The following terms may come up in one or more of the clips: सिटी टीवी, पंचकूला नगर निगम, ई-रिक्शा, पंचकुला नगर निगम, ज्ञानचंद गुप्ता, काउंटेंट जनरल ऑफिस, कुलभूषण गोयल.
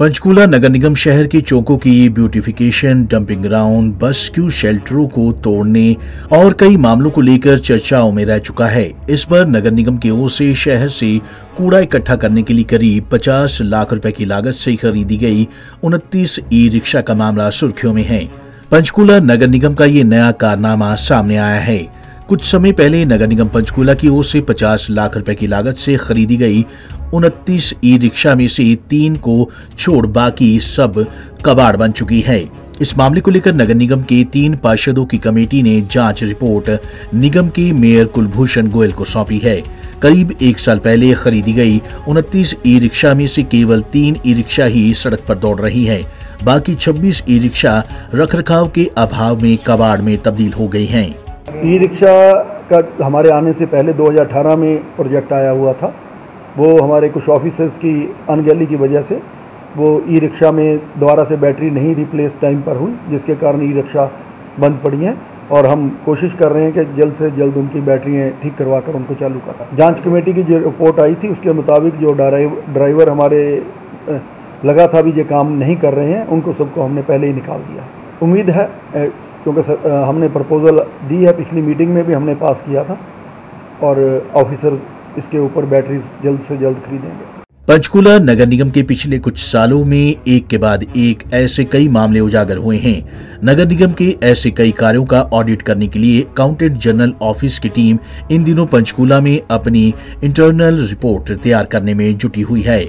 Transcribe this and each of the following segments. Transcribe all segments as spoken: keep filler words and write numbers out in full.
पंचकुला नगर निगम शहर की चौकों की beautification, dumping ground, bus queue शेल्टरों को तोड़ने और कई मामलों को लेकर चर्चाओं में रह चुका है। इस पर नगर निगम की ओर से शहर से कूड़ा इकट्ठा करने के लिए करीब पचास लाख रुपए की लागत से खरीदी गई उनतीस ई रिक्शा का मामला सुर्खियों में है। पंचकुला नगर निगम का ये नया कारनामा सामने आया है। कुछ समय पहले नगर निगम पंचकुला की ओर से पचास लाख रुपए की लागत से खरीदी गई उनतीस ई रिक्शा में से तीन को छोड़ बाकी सब कबाड़ बन चुकी है। इस मामले को लेकर नगर निगम के तीन पार्षदों की कमेटी ने जांच रिपोर्ट निगम के मेयर कुलभूषण गोयल को सौंपी है। करीब एक साल पहले खरीदी गई उनतीस ई रिक्शा में से केवल तीन ई रिक्शा ही सड़क पर दौड़ रही है, बाकी छब्बीस ई रिक्शा रखरखाव के अभाव में कबाड़ में तब्दील हो गयी है। ई रिक्शा का हमारे आने से पहले दो हज़ार अठारह में प्रोजेक्ट आया हुआ था। वो हमारे कुछ ऑफिसर्स की अनगहली की वजह से वो ई रिक्शा में दोबारा से बैटरी नहीं रिप्लेस टाइम पर हुई, जिसके कारण ई रिक्शा बंद पड़ी हैं और हम कोशिश कर रहे हैं कि जल्द से जल्द उनकी बैटरियां ठीक करवा कर उनको चालू कर सकें। जाँच कमेटी की जो रिपोर्ट आई थी उसके मुताबिक जो ड्राइवर हमारे लगा था भी ये काम नहीं कर रहे हैं, उनको सबको हमने पहले ही निकाल दिया। उम्मीद है, क्योंकि हमने प्रपोजल दी है, पिछली मीटिंग में भी हमने पास किया था और ऑफिसर इसके ऊपर बैटरीज जल्द से जल्द खरीदेंगे। पंचकुला नगर निगम के पिछले कुछ सालों में एक के बाद एक ऐसे कई मामले उजागर हुए हैं। नगर निगम के ऐसे कई कार्यों का ऑडिट करने के लिए काउंटेंट जनरल ऑफिस की टीम इन दिनों पंचकुला में अपनी इंटरनल रिपोर्ट तैयार करने में जुटी हुई है,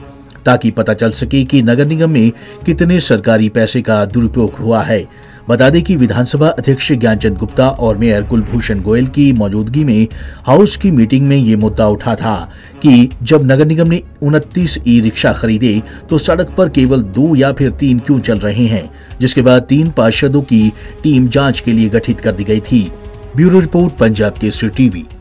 ताकि पता चल सके कि नगर निगम में कितने सरकारी पैसे का दुरुपयोग हुआ है। बता दें कि विधानसभा अध्यक्ष ज्ञानचंद गुप्ता और मेयर कुलभूषण गोयल की मौजूदगी में हाउस की मीटिंग में ये मुद्दा उठा था कि जब नगर निगम ने उनतीस ई रिक्शा खरीदे तो सड़क पर केवल दो या फिर तीन क्यों चल रहे हैं, जिसके बाद तीन पार्षदों की टीम जाँच के लिए गठित कर दी गई थी। ब्यूरो रिपोर्ट, पंजाब के सिटी टीवी।